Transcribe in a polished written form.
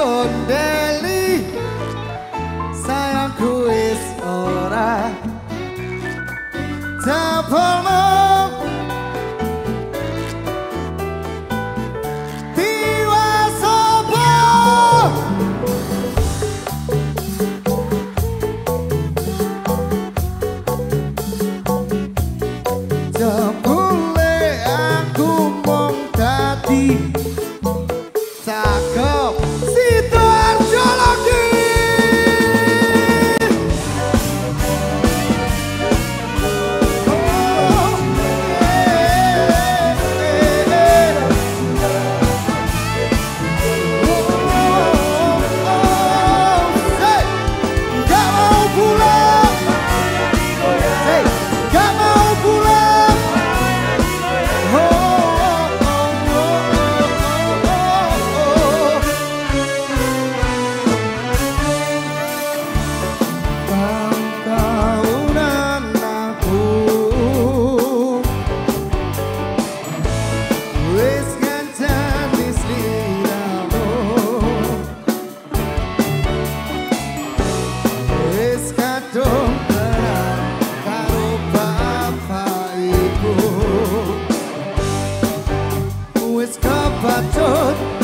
gondeli, sayangku wis ora jebulmu. Patut